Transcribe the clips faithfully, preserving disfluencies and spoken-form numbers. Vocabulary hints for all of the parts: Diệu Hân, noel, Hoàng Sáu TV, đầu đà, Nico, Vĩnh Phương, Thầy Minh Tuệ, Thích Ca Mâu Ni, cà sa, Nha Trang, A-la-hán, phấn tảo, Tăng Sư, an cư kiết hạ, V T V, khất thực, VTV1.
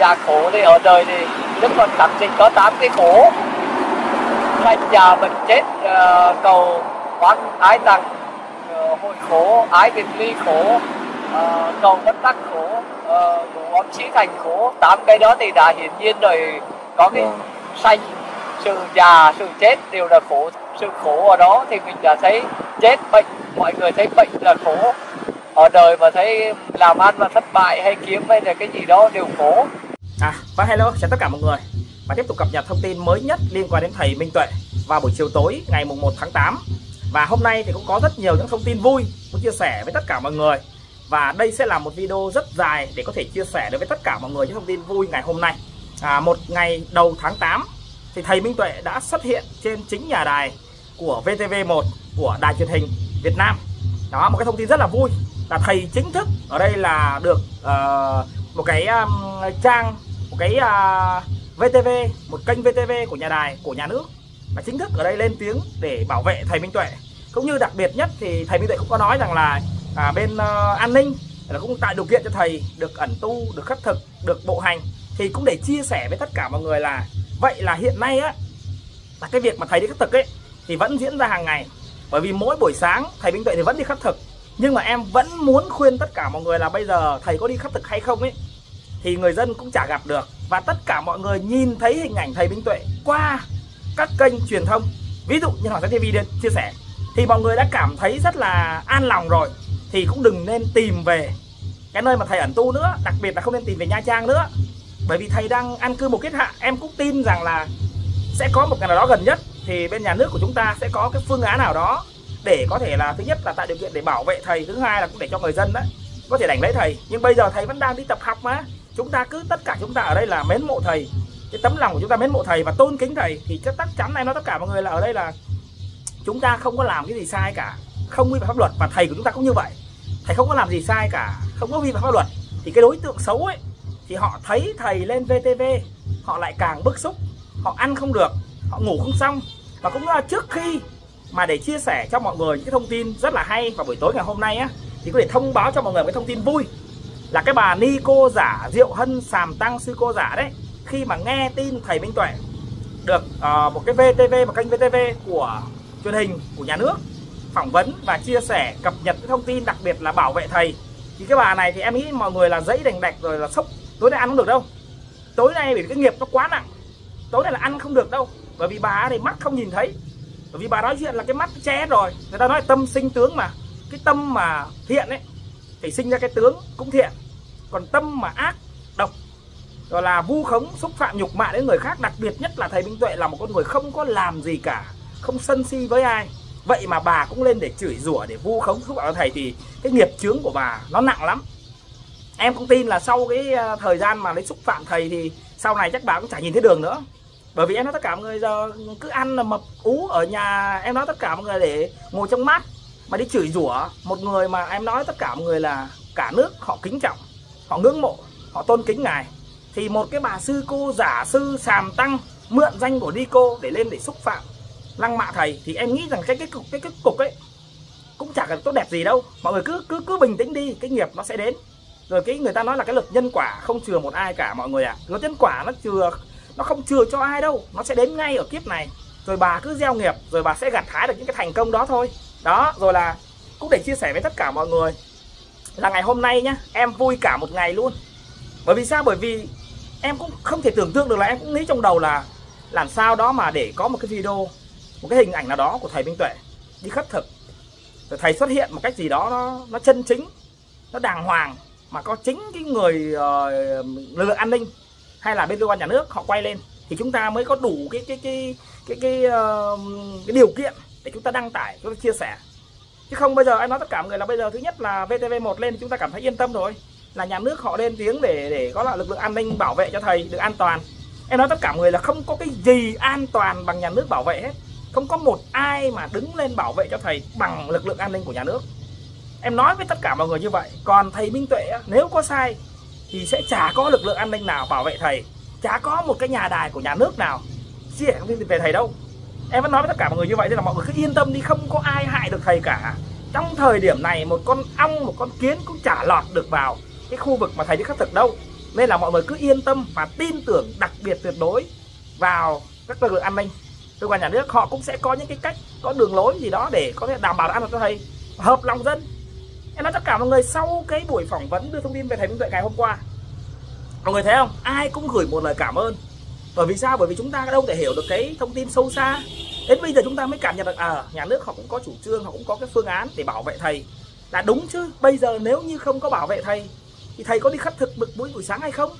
già khổ thì ở đời thì Đức Phật tạm sinh có tám cái khổ: sanh già bệnh chết, uh, cầu oán ái tăng, uh, hồi khổ, ái biệt ly khổ, uh, cầu bất tắc khổ, uh, ám sĩ thành khổ. Tám cái đó thì đã hiển nhiên rồi, có cái sanh, sự già, sự chết đều là khổ. Sự khổ ở đó thì mình đã thấy chết, bệnh, mọi người thấy bệnh là khổ. Ở đời mà thấy làm ăn mà thất bại hay kiếm hay là cái gì đó đều khổ. À, và hello chào tất cả mọi người. Và tiếp tục cập nhật thông tin mới nhất liên quan đến thầy Minh Tuệ vào buổi chiều tối ngày mùng một tháng tám. Và hôm nay thì cũng có rất nhiều những thông tin vui muốn chia sẻ với tất cả mọi người. Và đây sẽ là một video rất dài để có thể chia sẻ đối với tất cả mọi người những thông tin vui ngày hôm nay. À, một ngày đầu tháng tám thì thầy Minh Tuệ đã xuất hiện trên chính nhà đài của V T V một, của đài truyền hình Việt Nam. Đó, một cái thông tin rất là vui là thầy chính thức ở đây là được uh, một cái um, trang, một cái uh, V T V, một kênh V T V của nhà đài, của nhà nước, và chính thức ở đây lên tiếng để bảo vệ thầy Minh Tuệ. Cũng như đặc biệt nhất thì thầy Minh Tuệ cũng có nói rằng là à, bên uh, an ninh là cũng tạo điều kiện cho thầy được ẩn tu, được khất thực, được bộ hành. Thì cũng để chia sẻ với tất cả mọi người là vậy là hiện nay á, là cái việc mà thầy đi khất thực ấy thì vẫn diễn ra hàng ngày. Bởi vì mỗi buổi sáng thầy Minh Tuệ thì vẫn đi khất thực. Nhưng mà em vẫn muốn khuyên tất cả mọi người là bây giờ thầy có đi khất thực hay không ấy thì người dân cũng chả gặp được. Và tất cả mọi người nhìn thấy hình ảnh thầy Minh Tuệ qua các kênh truyền thông, ví dụ như Hoàng Sáu T V đến chia sẻ, thì mọi người đã cảm thấy rất là an lòng rồi. Thì cũng đừng nên tìm về cái nơi mà thầy ẩn tu nữa, đặc biệt là không nên tìm về Nha Trang nữa. Bởi vì thầy đang an cư một kiết hạ. Em cũng tin rằng là sẽ có một ngày nào đó gần nhất thì bên nhà nước của chúng ta sẽ có cái phương án nào đó để có thể là thứ nhất là tạo điều kiện để bảo vệ thầy, thứ hai là cũng để cho người dân đó có thể đánh lấy thầy. Nhưng bây giờ thầy vẫn đang đi tập học mà. Chúng ta cứ tất cả chúng ta ở đây là mến mộ thầy, cái tấm lòng của chúng ta mến mộ thầy và tôn kính thầy, thì chắc chắn em nói tất cả mọi người là ở đây là chúng ta không có làm cái gì sai cả, không vi phạm pháp luật. Và thầy của chúng ta cũng như vậy, thầy không có làm gì sai cả, không có vi phạm pháp luật. Thì cái đối tượng xấu ấy thì họ thấy thầy lên V T V họ lại càng bức xúc, họ ăn không được, họ ngủ không xong. Và cũng là trước khi mà để chia sẻ cho mọi người những cái thông tin rất là hay vào buổi tối ngày hôm nay á, thì có thể thông báo cho mọi người một cái thông tin vui là cái bà Nico giả Diệu Hân sàm tăng sư cô giả đấy, khi mà nghe tin thầy Minh Tuệ được uh, một cái V T V, một kênh V T V của truyền hình của nhà nước phỏng vấn và chia sẻ cập nhật cái thông tin, đặc biệt là bảo vệ thầy, thì cái bà này thì em nghĩ mọi người là dẫy đành đạch rồi, là sốc. Tối nay ăn không được đâu, tối nay vì cái nghiệp nó quá nặng, tối nay là ăn không được đâu. Bởi vì bà này mắt không nhìn thấy, bởi vì bà nói chuyện là cái mắt che rồi. Người ta nói tâm sinh tướng mà, cái tâm mà thiện ấy thì sinh ra cái tướng cũng thiện, còn tâm mà ác độc rồi là vu khống, xúc phạm, nhục mạ đến người khác. Đặc biệt nhất là thầy Minh Tuệ là một con người không có làm gì cả, không sân si với ai, vậy mà bà cũng lên để chửi rủa, để vu khống, xúc phạm thầy, thì cái nghiệp chướng của bà nó nặng lắm. Em cũng tin là sau cái thời gian mà lấy xúc phạm thầy thì sau này chắc bà cũng chả nhìn thấy đường nữa. Bởi vì em nói tất cả mọi người giờ cứ ăn là mập ú ở nhà, em nói tất cả mọi người để ngồi trong mát mà đi chửi rủa một người mà em nói tất cả mọi người là cả nước họ kính trọng, họ ngưỡng mộ, họ tôn kính ngài. Thì một cái bà sư cô giả sư sàm tăng mượn danh của Nico để lên để xúc phạm, lăng mạ thầy, thì em nghĩ rằng cái cái cục cái, cái cục ấy cũng chả cần tốt đẹp gì đâu. Mọi người cứ cứ cứ bình tĩnh đi, cái nghiệp nó sẽ đến. Rồi cái người ta nói là cái luật nhân quả không chừa một ai cả mọi người ạ. À. Luật nhân quả nó chừa, nó không chừa cho ai đâu, nó sẽ đến ngay ở kiếp này. Rồi bà cứ gieo nghiệp, rồi bà sẽ gặt hái được những cái thành công đó thôi. Đó, rồi là cũng để chia sẻ với tất cả mọi người là ngày hôm nay nhá, em vui cả một ngày luôn. Bởi vì sao? Bởi vì em cũng không thể tưởng tượng được, là em cũng nghĩ trong đầu là làm sao đó mà để có một cái video, một cái hình ảnh nào đó của thầy Minh Tuệ đi khất thực, rồi thầy xuất hiện một cách gì đó nó, nó chân chính, nó đàng hoàng, mà có chính cái người uh, lực lượng an ninh hay là bên cơ quan nhà nước họ quay lên, thì chúng ta mới có đủ cái cái cái cái cái, uh, cái điều kiện để chúng ta đăng tải, chúng ta chia sẻ. Chứ không bây giờ em nói tất cả mọi người là bây giờ thứ nhất là V T V một lên thì chúng ta cảm thấy yên tâm rồi, là nhà nước họ lên tiếng để để có là lực lượng an ninh bảo vệ cho thầy được an toàn. Em nói tất cả mọi người là không có cái gì an toàn bằng nhà nước bảo vệ hết, không có một ai mà đứng lên bảo vệ cho thầy bằng lực lượng an ninh của nhà nước. Em nói với tất cả mọi người như vậy. Còn thầy Minh Tuệ nếu có sai thì sẽ chả có lực lượng an ninh nào bảo vệ thầy, chả có một cái nhà đài của nhà nước nào chia thông tin về thầy đâu. Em vẫn nói với tất cả mọi người như vậy, nên là mọi người cứ yên tâm đi, không có ai hại được thầy cả. Trong thời điểm này một con ong, một con kiến cũng chả lọt được vào cái khu vực mà thầy đi khất thực đâu. Nên là mọi người cứ yên tâm và tin tưởng đặc biệt tuyệt đối vào các lực lượng an ninh, cơ quan nhà nước. Họ cũng sẽ có những cái cách, có đường lối gì đó để có thể đảm bảo an toàn cho thầy, hợp lòng dân. Em nói tất cả mọi người, sau cái buổi phỏng vấn đưa thông tin về thầy Minh Tuệ ngày hôm qua, mọi người thấy không, ai cũng gửi một lời cảm ơn. Bởi vì sao? Bởi vì chúng ta đâu thể hiểu được cái thông tin sâu xa. Đến bây giờ chúng ta mới cảm nhận được à, nhà nước họ cũng có chủ trương, họ cũng có cái phương án để bảo vệ thầy là đúng chứ. Bây giờ nếu như không có bảo vệ thầy thì thầy có đi khất thực bực mũi buổi sáng hay không,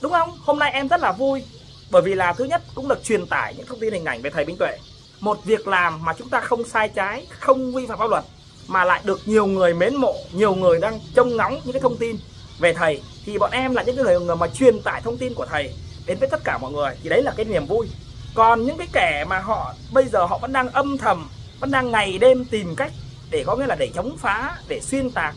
đúng không? Hôm nay em rất là vui, bởi vì là thứ nhất cũng được truyền tải những thông tin hình ảnh về thầy Minh Tuệ, một việc làm mà chúng ta không sai trái, không vi phạm pháp luật, mà lại được nhiều người mến mộ, nhiều người đang trông ngóng những cái thông tin về thầy. Thì bọn em là những người mà truyền tải thông tin của thầy đến với tất cả mọi người, thì đấy là cái niềm vui. Còn những cái kẻ mà họ bây giờ họ vẫn đang âm thầm, vẫn đang ngày đêm tìm cách để có nghĩa là để chống phá, để xuyên tạc,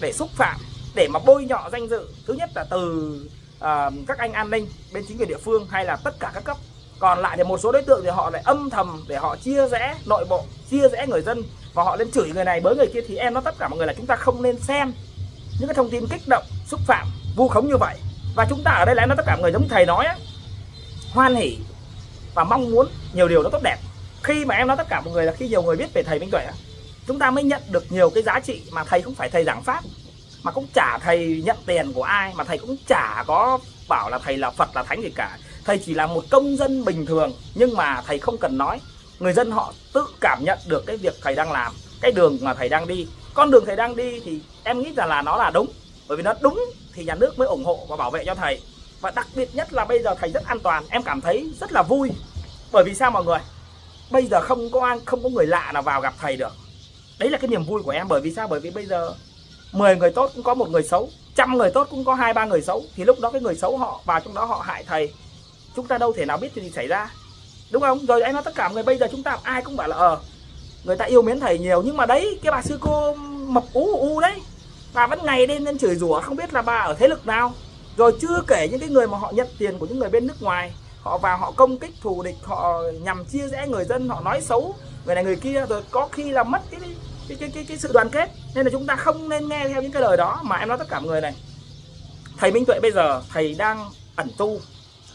để xúc phạm, để mà bôi nhọ danh dự, thứ nhất là từ uh, các anh an ninh bên chính quyền địa phương hay là tất cả các cấp. Còn lại thì một số đối tượng thì họ lại âm thầm để họ chia rẽ nội bộ, chia rẽ người dân, và họ lên chửi người này bới người kia. Thì em nói tất cả mọi người là chúng ta không nên xem những cái thông tin kích động, xúc phạm, vu khống như vậy. Và chúng ta ở đây là em nói tất cả mọi người, giống thầy nói á, hoan hỉ và mong muốn nhiều điều nó tốt đẹp. Khi mà em nói tất cả mọi người là khi nhiều người biết về thầy Minh Tuệ, chúng ta mới nhận được nhiều cái giá trị mà thầy không phải thầy giảng pháp, mà cũng chả thầy nhận tiền của ai, mà thầy cũng chả có bảo là thầy là Phật là Thánh gì cả. Thầy chỉ là một công dân bình thường, nhưng mà thầy không cần nói, người dân họ tự cảm nhận được cái việc thầy đang làm, cái đường mà thầy đang đi, con đường thầy đang đi. Thì em nghĩ rằng là nó là đúng, bởi vì nó đúng thì nhà nước mới ủng hộ và bảo vệ cho thầy. Và đặc biệt nhất là bây giờ thầy rất an toàn, em cảm thấy rất là vui. Bởi vì sao mọi người? Bây giờ không có ai, không có người lạ nào vào gặp thầy được. Đấy là cái niềm vui của em. Bởi vì sao? Bởi vì bây giờ mười người tốt cũng có một người xấu, trăm người tốt cũng có hai ba người xấu. Thì lúc đó cái người xấu họ vào trong đó họ hại thầy, chúng ta đâu thể nào biết chuyện gì xảy ra, đúng không? Rồi em nói tất cả mọi người, bây giờ chúng ta ai cũng bảo là ờ người ta yêu mến thầy nhiều, nhưng mà đấy, cái bà sư cô mập ú u đấy, bà vẫn ngày đêm lên chửi rủa, không biết là bà ở thế lực nào. Rồi chưa kể những cái người mà họ nhận tiền của những người bên nước ngoài, họ vào họ công kích thù địch, họ nhằm chia rẽ người dân, họ nói xấu người này người kia, rồi có khi là mất cái cái cái cái, cái sự đoàn kết. Nên là chúng ta không nên nghe theo những cái lời đó. Mà em nói tất cả mọi người này, thầy Minh Tuệ bây giờ thầy đang ẩn tu,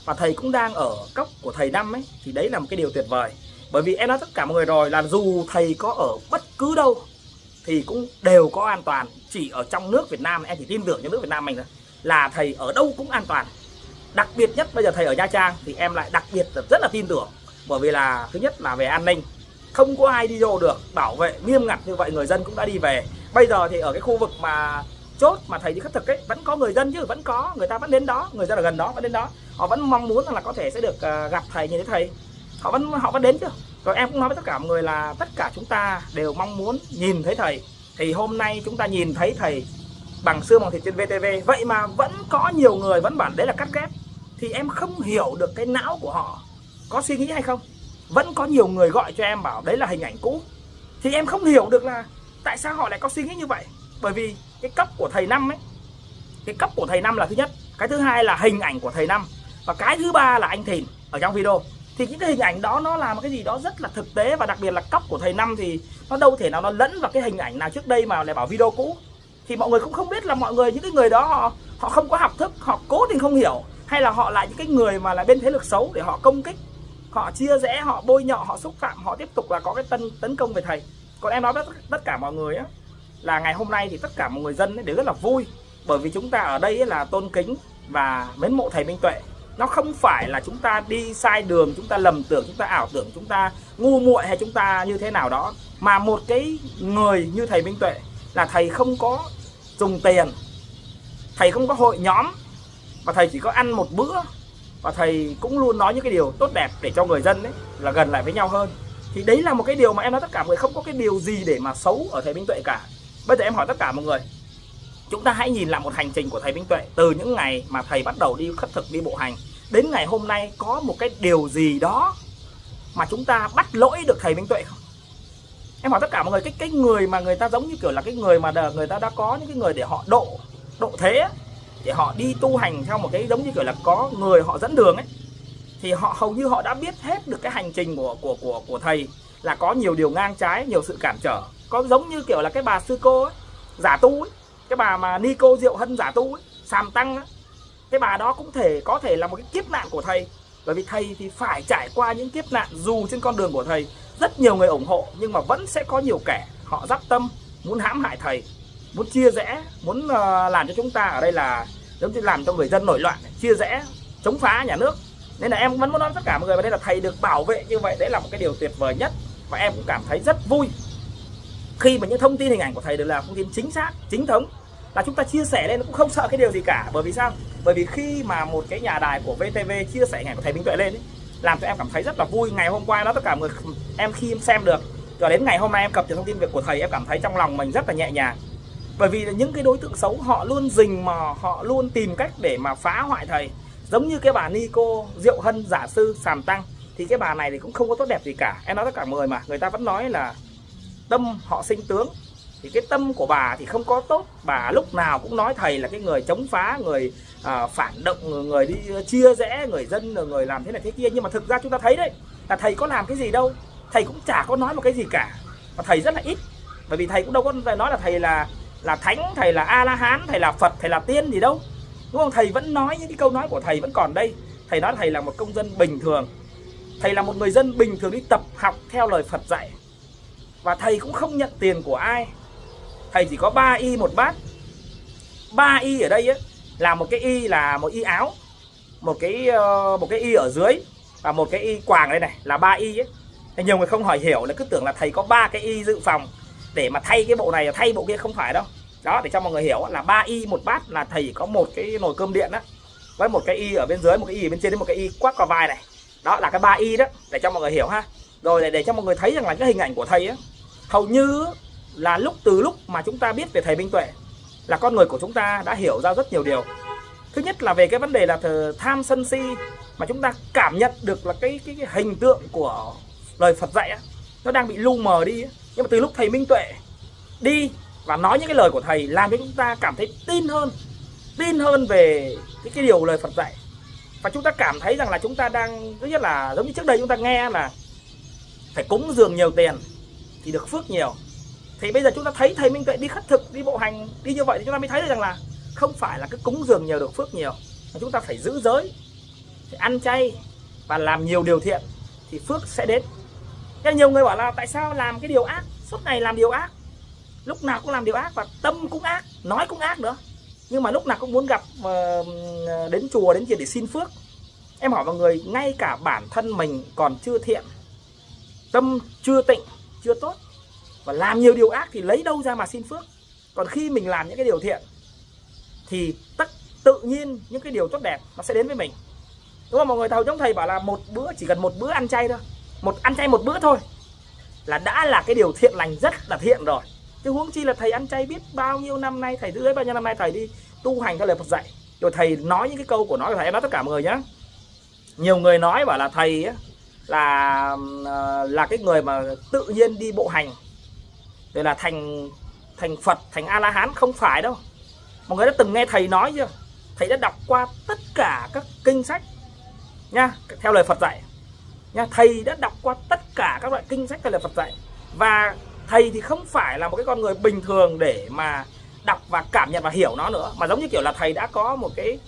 và thầy cũng đang ở cốc của thầy năm ấy, thì đấy là một cái điều tuyệt vời. Bởi vì em nói tất cả mọi người rồi, là dù thầy có ở bất cứ đâu thì cũng đều có an toàn. Chỉ ở trong nước Việt Nam, em chỉ tin tưởng cho nước Việt Nam mình thôi, là thầy ở đâu cũng an toàn. Đặc biệt nhất bây giờ thầy ở Nha Trang thì em lại đặc biệt rất là tin tưởng. Bởi vì là thứ nhất là về an ninh, không có ai đi vô được, bảo vệ nghiêm ngặt như vậy, người dân cũng đã đi về. Bây giờ thì ở cái khu vực mà chốt mà thầy đi khất thực ấy, vẫn có người dân chứ, vẫn có, người ta vẫn đến đó, người dân ở gần đó vẫn đến đó, họ vẫn mong muốn là có thể sẽ được gặp thầy, như thế thầy họ vẫn họ vẫn đến chứ. Rồi em cũng nói với tất cả mọi người là tất cả chúng ta đều mong muốn nhìn thấy thầy. Thì hôm nay chúng ta nhìn thấy thầy bằng xương bằng thịt trên vê tê vê, vậy mà vẫn có nhiều người vẫn bảo đấy là cắt ghép. Thì em không hiểu được cái não của họ có suy nghĩ hay không. Vẫn có nhiều người gọi cho em bảo đấy là hình ảnh cũ, thì em không hiểu được là tại sao họ lại có suy nghĩ như vậy. Bởi vì cái cấp của thầy năm ấy, cái cấp của thầy năm là thứ nhất, cái thứ hai là hình ảnh của thầy năm, và cái thứ ba là anh Thìn ở trong video. Thì những cái hình ảnh đó nó là một cái gì đó rất là thực tế, và đặc biệt là cấp của thầy năm thì nó đâu thể nào nó lẫn vào cái hình ảnh nào trước đây mà lại bảo video cũ. Thì mọi người cũng không biết là mọi người, những cái người đó họ họ không có học thức, họ cố tình không hiểu, hay là họ là những cái người mà là bên thế lực xấu để họ công kích, họ chia rẽ, họ bôi nhọ, họ xúc phạm, họ tiếp tục là có cái tấn tấn công về thầy. Còn em nói với tất cả mọi người á, là ngày hôm nay thì tất cả mọi người dân ấy đều rất là vui. Bởi vì chúng ta ở đây ấy là tôn kính và mến mộ thầy Minh Tuệ. Nó không phải là chúng ta đi sai đường, chúng ta lầm tưởng, chúng ta ảo tưởng, chúng ta ngu muội hay chúng ta như thế nào đó. Mà một cái người như thầy Minh Tuệ là thầy không có dùng tiền, thầy không có hội nhóm, và thầy chỉ có ăn một bữa, và thầy cũng luôn nói những cái điều tốt đẹp để cho người dân ấy là gần lại với nhau hơn. Thì đấy là một cái điều mà em nói tất cả mọi người, không có cái điều gì để mà xấu ở thầy Minh Tuệ cả. Bây giờ em hỏi tất cả mọi người, chúng ta hãy nhìn lại một hành trình của thầy Minh Tuệ, từ những ngày mà thầy bắt đầu đi khất thực, đi bộ hành, đến ngày hôm nay có một cái điều gì đó mà chúng ta bắt lỗi được thầy Minh Tuệ không? Em hỏi tất cả mọi người, cái cái người mà người ta giống như kiểu là cái người mà người ta đã có những cái người để họ độ độ thế, để họ đi tu hành theo một cái giống như kiểu là có người họ dẫn đường ấy, thì họ hầu như họ đã biết hết được cái hành trình của của của của thầy, là có nhiều điều ngang trái, nhiều sự cản trở. Có giống như kiểu là cái bà sư cô ấy, giả tu ấy, cái bà mà Nico Diệu Hân giả tu ấy, sàm tăng ấy, cái bà đó cũng thể có thể là một cái kiếp nạn của thầy. Bởi vì thầy thì phải trải qua những kiếp nạn dù trên con đường của thầy. Rất nhiều người ủng hộ nhưng mà vẫn sẽ có nhiều kẻ họ giáp tâm, muốn hãm hại thầy, muốn chia rẽ, muốn làm cho chúng ta ở đây là giống như làm cho người dân nổi loạn, chia rẽ, chống phá nhà nước. Nên là em vẫn muốn nói tất cả mọi người và đây là thầy được bảo vệ như vậy. Đấy là một cái điều tuyệt vời nhất. Và em cũng cảm thấy rất vui khi mà những thông tin hình ảnh của thầy được là thông tin chính xác, chính thống, là chúng ta chia sẻ lên cũng không sợ cái điều gì cả. Bởi vì sao? Bởi vì khi mà một cái nhà đài của vê tê vê chia sẻ hình ảnh của thầy Minh Tuệ lên ấy, làm cho em cảm thấy rất là vui. Ngày hôm qua đó tất cả người em khi em xem được cho đến ngày hôm nay em cập nhật thông tin việc của thầy, em cảm thấy trong lòng mình rất là nhẹ nhàng. Bởi vì là những cái đối tượng xấu họ luôn rình mò, họ luôn tìm cách để mà phá hoại thầy. Giống như cái bà Nico, Diệu Hân, giả sư, sàm tăng, thì cái bà này thì cũng không có tốt đẹp gì cả. Em nói tất cả mọi người mà, người ta vẫn nói là tâm họ sinh tướng. Thì cái tâm của bà thì không có tốt. Bà lúc nào cũng nói thầy là cái người chống phá, người à, phản động, người đi chia rẽ, người dân, người làm thế này thế kia. Nhưng mà thực ra chúng ta thấy đấy, là thầy có làm cái gì đâu. Thầy cũng chả có nói một cái gì cả. Và thầy rất là ít. Bởi vì thầy cũng đâu có nói là thầy là là thánh, thầy là A-la-hán, thầy là Phật, thầy là tiên gì đâu. Đúng không? Thầy vẫn nói những cái câu nói của thầy vẫn còn đây. Thầy nói thầy là một công dân bình thường. Thầy là một người dân bình thường đi tập học theo lời Phật dạy. Và thầy cũng không nhận tiền của ai. Thầy chỉ có ba y một bát. Ba y ở đây ấy, là một cái y là một y áo, một cái một cái y ở dưới và một cái y quàng ở đây này là ba y ấy. Nhiều người không hỏi hiểu là cứ tưởng là thầy có ba cái y dự phòng để mà thay cái bộ này là thay bộ kia, không phải đâu. Đó, để cho mọi người hiểu là ba y một bát là thầy có một cái nồi cơm điện đó, với một cái y ở bên dưới, một cái y ở bên trên, một cái y quắc qua vai này. Đó là cái ba y đó, để cho mọi người hiểu ha. Rồi để, để cho mọi người thấy rằng là cái hình ảnh của thầy ấy, hầu như là lúc từ lúc mà chúng ta biết về thầy Minh Tuệ là con người của chúng ta đã hiểu ra rất nhiều điều. Thứ nhất là về cái vấn đề là tham sân si, mà chúng ta cảm nhận được là cái cái, cái hình tượng của lời Phật dạy ấy, nó đang bị lu mờ đi ấy. Nhưng mà từ lúc thầy Minh Tuệ đi và nói những cái lời của thầy làm cho chúng ta cảm thấy tin hơn, tin hơn về cái, cái điều lời Phật dạy. Và chúng ta cảm thấy rằng là chúng ta đang, thứ nhất là giống như trước đây chúng ta nghe là phải cúng dường nhiều tiền thì được phước nhiều. Thì bây giờ chúng ta thấy thầy Minh Tuệ đi khất thực, đi bộ hành, đi như vậy thì chúng ta mới thấy được rằng là không phải là cứ cúng dường nhiều được phước nhiều, mà chúng ta phải giữ giới, phải ăn chay và làm nhiều điều thiện thì phước sẽ đến. Nên nhiều người bảo là tại sao làm cái điều ác, suốt ngày làm điều ác, lúc nào cũng làm điều ác và tâm cũng ác, nói cũng ác nữa, nhưng mà lúc nào cũng muốn gặp uh, đến chùa đến kia để xin phước. Em hỏi mọi người, ngay cả bản thân mình còn chưa thiện, tâm chưa tịnh, chưa tốt và làm nhiều điều ác thì lấy đâu ra mà xin phước. Còn khi mình làm những cái điều thiện thì tất tự nhiên những cái điều tốt đẹp nó sẽ đến với mình. Đúng không mọi người? Thầy, giống thầy bảo là một bữa, chỉ cần một bữa ăn chay thôi, một ăn chay một bữa thôi là đã là cái điều thiện lành rất là thiện rồi. Chứ huống chi là thầy ăn chay biết bao nhiêu năm nay, thầy giữ giới bao nhiêu năm nay, thầy đi tu hành theo lời Phật dạy. Rồi thầy nói những cái câu của nói của thầy, em nói tất cả mọi người nhá. Nhiều người nói bảo là thầy ấy, là là cái người mà tự nhiên đi bộ hành rồi là thành thành Phật, thành A La Hán, không phải đâu. Mọi người đã từng nghe thầy nói chưa? Thầy đã đọc qua tất cả các kinh sách nha, theo lời Phật dạy. Nha, thầy đã đọc qua tất cả các loại kinh sách theo lời Phật dạy. Và thầy thì không phải là một cái con người bình thường để mà đọc và cảm nhận và hiểu nó nữa, mà giống như kiểu là thầy đã có một cái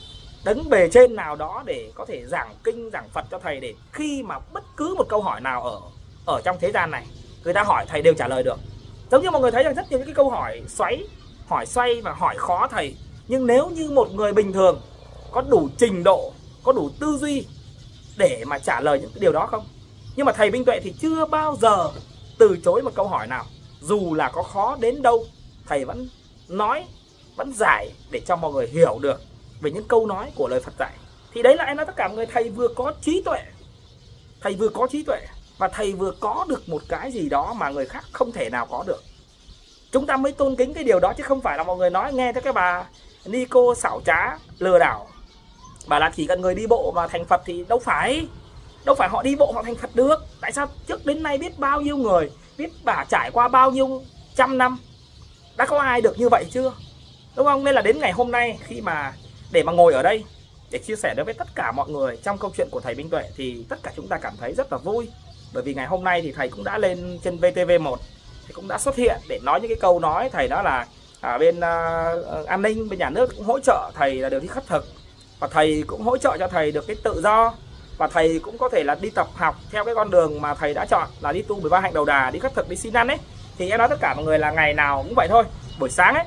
đấng bề trên nào đó để có thể giảng kinh, giảng Phật cho thầy, để khi mà bất cứ một câu hỏi nào ở ở trong thế gian này người ta hỏi thầy đều trả lời được. Giống như mọi người thấy rằng rất nhiều những cái câu hỏi xoáy, hỏi xoay và hỏi khó thầy, nhưng nếu như một người bình thường có đủ trình độ, có đủ tư duy để mà trả lời những cái điều đó không. Nhưng mà thầy Minh Tuệ thì chưa bao giờ từ chối một câu hỏi nào, dù là có khó đến đâu thầy vẫn nói, vẫn giải để cho mọi người hiểu được về những câu nói của lời Phật dạy. Thì đấy là em nói tất cả mọi người, thầy vừa có trí tuệ, thầy vừa có trí tuệ và thầy vừa có được một cái gì đó mà người khác không thể nào có được. Chúng ta mới tôn kính cái điều đó, chứ không phải là mọi người nói nghe theo cái bà Nico xảo trá lừa đảo, bà là chỉ cần người đi bộ mà thành Phật, thì đâu phải. Đâu phải họ đi bộ họ thành Phật được. Tại sao trước đến nay biết bao nhiêu người, biết bà trải qua bao nhiêu trăm năm, đã có ai được như vậy chưa? Đúng không? Nên là đến ngày hôm nay khi mà để mà ngồi ở đây để chia sẻ đối với tất cả mọi người trong câu chuyện của thầy Minh Tuệ thì tất cả chúng ta cảm thấy rất là vui. Bởi vì ngày hôm nay thì thầy cũng đã lên trên vê tê vê một, thầy cũng đã xuất hiện để nói những cái câu nói thầy đó là ở bên uh, an ninh, bên nhà nước cũng hỗ trợ thầy là điều đi khất thực. Và thầy cũng hỗ trợ cho thầy được cái tự do, và thầy cũng có thể là đi tập học theo cái con đường mà thầy đã chọn là đi tu mười ba hạnh đầu đà, đi khất thực, đi xin ăn ấy. Thì em nói tất cả mọi người là ngày nào cũng vậy thôi. Buổi sáng ấy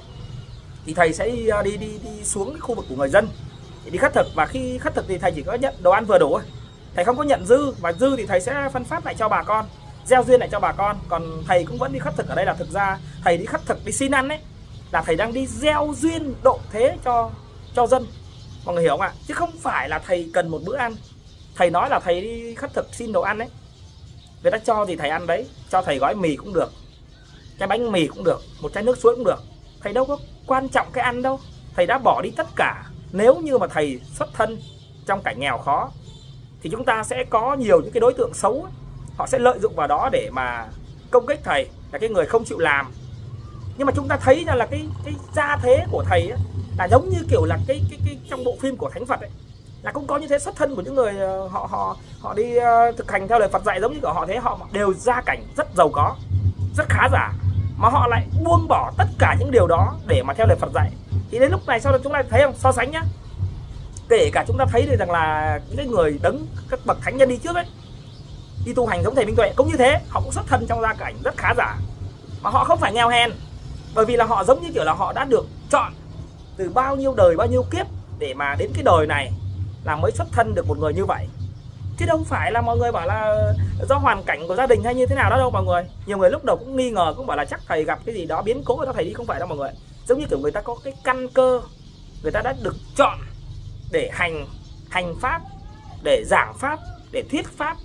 thì thầy sẽ đi đi đi, đi xuống cái khu vực của người dân để đi khất thực, và khi khất thực thì thầy chỉ có nhận đồ ăn vừa đủ, thầy không có nhận dư, và dư thì thầy sẽ phân phát lại cho bà con, gieo duyên lại cho bà con. Còn thầy cũng vẫn đi khất thực ở đây là thực ra thầy đi khất thực, đi xin ăn ấy là thầy đang đi gieo duyên độ thế cho cho dân, mọi người hiểu không ạ? Chứ không phải là thầy cần một bữa ăn. Thầy nói là thầy đi khất thực xin đồ ăn đấy, người ta cho thì thầy ăn đấy, cho thầy gói mì cũng được, cái bánh mì cũng được, một chai nước suối cũng được, thầy đâu có quan trọng cái ăn đâu. Thầy đã bỏ đi tất cả. Nếu như mà thầy xuất thân trong cảnh nghèo khó thì chúng ta sẽ có nhiều những cái đối tượng xấu ấy. Họ sẽ lợi dụng vào đó để mà công kích thầy, là cái người không chịu làm. Nhưng mà chúng ta thấy là cái cái gia thế của thầy ấy, là giống như kiểu là cái cái cái trong bộ phim của Thánh Phật ấy, là cũng có như thế. Xuất thân của những người họ họ họ đi thực hành theo lời Phật dạy giống như của họ thế, họ đều gia cảnh rất giàu có, rất khá giả, mà họ lại buông bỏ tất cả những điều đó để mà theo lời Phật dạy. Thì đến lúc này sau đó chúng ta thấy không, so sánh nhá, kể cả chúng ta thấy được rằng là những cái người đấng, các bậc thánh nhân đi trước ấy, đi tu hành giống thầy Minh Tuệ cũng như thế, họ cũng xuất thân trong gia cảnh rất khá giả mà họ không phải nghèo hèn, bởi vì là họ giống như kiểu là họ đã được chọn từ bao nhiêu đời bao nhiêu kiếp để mà đến cái đời này là mới xuất thân được một người như vậy. Chứ đâu phải là mọi người bảo là do hoàn cảnh của gia đình hay như thế nào đó đâu mọi người. Nhiều người lúc đầu cũng nghi ngờ, cũng bảo là chắc thầy gặp cái gì đó biến cố rồi thầy đi. Không phải đâu mọi người. Giống như kiểu người ta có cái căn cơ, người ta đã được chọn để hành hành pháp, để giảng pháp, để thuyết pháp,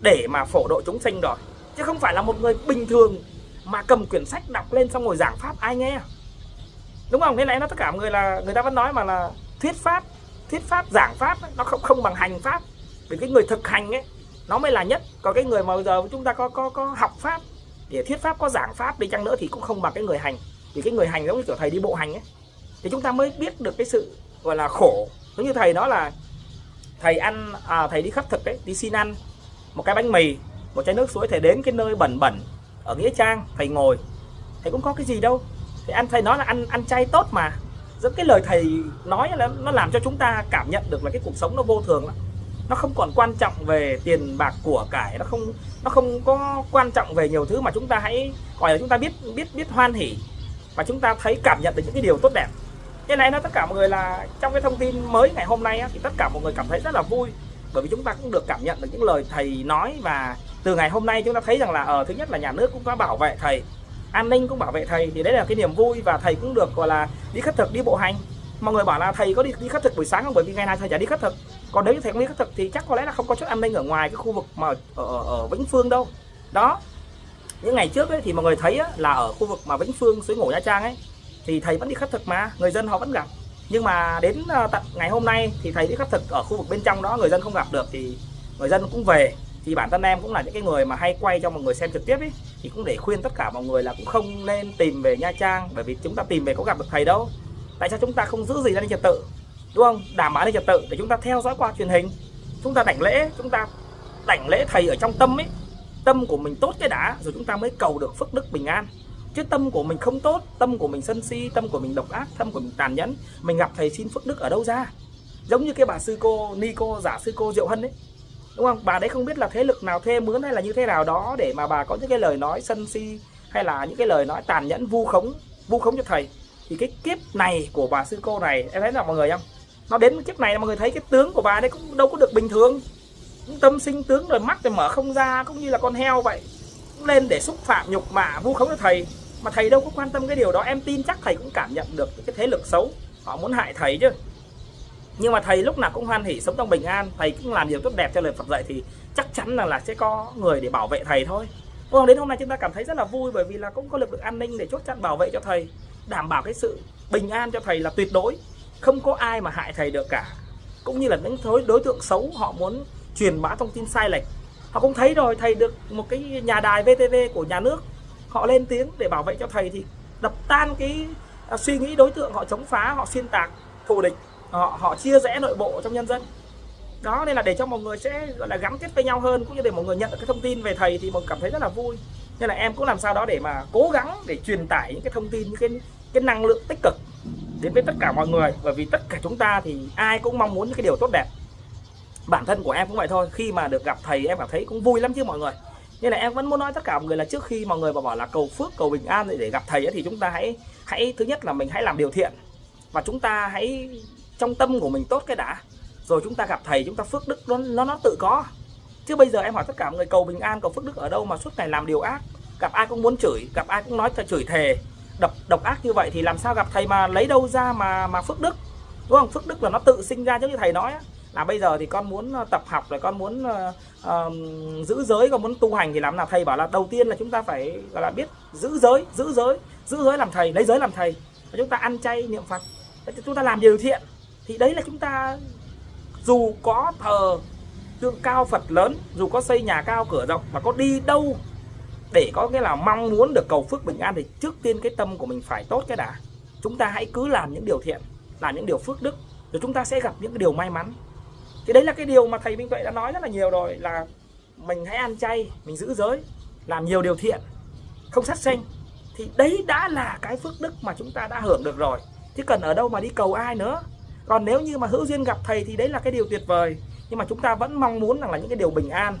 để mà phổ độ chúng sinh rồi. Chứ không phải là một người bình thường mà cầm quyển sách đọc lên xong ngồi giảng pháp ai nghe, đúng không? Thế này nó tất cả mọi người là người ta vẫn nói mà là thuyết pháp, thuyết pháp giảng pháp nó không không bằng hành pháp. Vì cái người thực hành ấy nó mới là nhất. Còn cái người mà bây giờ chúng ta có có có học pháp, để thuyết pháp, có giảng pháp đi chăng nữa thì cũng không bằng cái người hành. Vì cái người hành giống như kiểu thầy đi bộ hành ấy, thì chúng ta mới biết được cái sự gọi là khổ. Giống như thầy đó là thầy ăn à, thầy đi khất thực đấy, đi xin ăn một cái bánh mì, một chai nước suối. Thầy đến cái nơi bẩn bẩn ở Nghĩa Trang, thầy ngồi, thầy cũng có cái gì đâu, thầy ăn. Thầy nói là ăn ăn chay tốt mà. Giữa cái lời thầy nói là nó làm cho chúng ta cảm nhận được là cái cuộc sống nó vô thường lắm. Nó không còn quan trọng về tiền bạc của cải, nó không nó không có quan trọng về nhiều thứ, mà chúng ta hãy gọi là chúng ta biết biết biết hoan hỉ, và chúng ta thấy cảm nhận được những cái điều tốt đẹp. Thế này nó tất cả mọi người là trong cái thông tin mới ngày hôm nay á, thì tất cả mọi người cảm thấy rất là vui, bởi vì chúng ta cũng được cảm nhận được những lời thầy nói. Và từ ngày hôm nay chúng ta thấy rằng là ở uh, thứ nhất là nhà nước cũng có bảo vệ thầy, an ninh cũng bảo vệ thầy, thì đấy là cái niềm vui. Và thầy cũng được gọi là đi khất thực, đi bộ hành. Mọi người bảo là thầy có đi, đi khất thực buổi sáng không? Bởi vì ngày nào thầy chả đi khất thực. Còn nếu như thầy không đi khất thực thì chắc có lẽ là không có chút an ninh ở ngoài cái khu vực mà ở, ở, ở Vĩnh Phương đâu. Đó, những ngày trước ấy, thì mọi người thấy ấy, là ở khu vực mà Vĩnh Phương, suối Ngủ, Nha Trang ấy, thì thầy vẫn đi khất thực mà người dân họ vẫn gặp. Nhưng mà đến tận ngày hôm nay thì thầy đi khất thực ở khu vực bên trong đó, người dân không gặp được thì người dân cũng về. Thì bản thân em cũng là những cái người mà hay quay cho mọi người xem trực tiếp ấy, thì cũng để khuyên tất cả mọi người là cũng không nên tìm về Nha Trang, bởi vì chúng ta tìm về có gặp được thầy đâu. Tại sao chúng ta không giữ gì an ninh trật tự, đúng không? Đảm bảo an ninh trật tự để chúng ta theo dõi qua truyền hình, chúng ta đảnh lễ, chúng ta đảnh lễ thầy ở trong tâm ấy. Tâm của mình tốt cái đã rồi chúng ta mới cầu được phước đức bình an. Chứ tâm của mình không tốt, tâm của mình sân si, tâm của mình độc ác, tâm của mình tàn nhẫn, mình gặp thầy xin phước đức ở đâu ra? Giống như cái bà sư cô Nico, giả sư cô Diệu Hân ấy, đúng không? Bà đấy không biết là thế lực nào thuê mướn hay là như thế nào đó để mà bà có những cái lời nói sân si, hay là những cái lời nói tàn nhẫn, vu khống, vu khống cho thầy. Thì cái kiếp này của bà sư cô này, em thấy là mọi người không? Nó đến kiếp này mọi người thấy cái tướng của bà đấy cũng đâu có được bình thường, cũng tâm sinh tướng rồi, mắt thì mở không ra, cũng như là con heo vậy, cũng lên để xúc phạm, nhục mạ, vu khống cho thầy. Mà thầy đâu có quan tâm cái điều đó. Em tin chắc thầy cũng cảm nhận được cái thế lực xấu, họ muốn hại thầy chứ. Nhưng mà thầy lúc nào cũng hoan hỉ, sống trong bình an, thầy cũng làm điều tốt đẹp theo lời Phật dạy, thì chắc chắn là, là sẽ có người để bảo vệ thầy thôi. Còn đến hôm nay chúng ta cảm thấy rất là vui, bởi vì là cũng có lực lượng an ninh để chốt chặn bảo vệ cho thầy, đảm bảo cái sự bình an cho thầy là tuyệt đối, không có ai mà hại thầy được cả. Cũng như là những đối tượng xấu họ muốn truyền bá thông tin sai lệch, họ cũng thấy rồi. Thầy được một cái nhà đài vê tê vê của nhà nước, họ lên tiếng để bảo vệ cho thầy, thì đập tan cái suy nghĩ đối tượng họ chống phá, họ xuyên tạc thù địch, họ họ chia rẽ nội bộ trong nhân dân. Đó, nên là để cho mọi người sẽ gọi là gắn kết với nhau hơn, cũng như để mọi người nhận được cái thông tin về thầy thì mọi người cảm thấy rất là vui. Nên là em cũng làm sao đó để mà cố gắng để truyền tải những cái thông tin, những cái cái năng lượng tích cực. đến với tất cả mọi người, bởi vì tất cả chúng ta thì ai cũng mong muốn những cái điều tốt đẹp. Bản thân của em cũng vậy thôi, khi mà được gặp thầy em cảm thấy cũng vui lắm chứ mọi người. Nên là em vẫn muốn nói tất cả mọi người là trước khi mọi người mà bảo là cầu phước, cầu bình an để gặp thầy ấy, thì chúng ta hãy hãy thứ nhất là mình hãy làm điều thiện, và chúng ta hãy trong tâm của mình tốt cái đã, rồi chúng ta gặp thầy chúng ta phước đức nó nó, nó tự có. Chứ bây giờ em hỏi tất cả mọi người cầu bình an, cầu phước đức ở đâu mà suốt ngày làm điều ác, gặp ai cũng muốn chửi, gặp ai cũng nói chửi thề, độc độc ác như vậy thì làm sao gặp thầy mà lấy đâu ra mà mà phước đức, đúng không? Phước đức là nó tự sinh ra, giống như thầy nói á, là bây giờ thì con muốn tập học rồi, con muốn uh, uh, giữ giới, con muốn tu hành thì làm nào? Thầy bảo là đầu tiên là chúng ta phải gọi là biết giữ giới, giữ giới, giữ giới làm thầy, lấy giới làm thầy, và chúng ta ăn chay niệm Phật, chúng ta làm điều thiện, thì đấy là chúng ta dù có thờ tượng cao Phật lớn, dù có xây nhà cao cửa rộng, mà có đi đâu để có cái là mong muốn được cầu phước bình an thì trước tiên cái tâm của mình phải tốt cái đã. Chúng ta hãy cứ làm những điều thiện, làm những điều phước đức, rồi chúng ta sẽ gặp những cái điều may mắn. Thì đấy là cái điều mà thầy Minh Tuệ đã nói rất là nhiều rồi, là mình hãy ăn chay, mình giữ giới, làm nhiều điều thiện, không sát sanh. Thì đấy đã là cái phước đức mà chúng ta đã hưởng được rồi, chứ cần ở đâu mà đi cầu ai nữa. Còn nếu như mà hữu duyên gặp thầy thì đấy là cái điều tuyệt vời. Nhưng mà chúng ta vẫn mong muốn rằng là những cái điều bình an,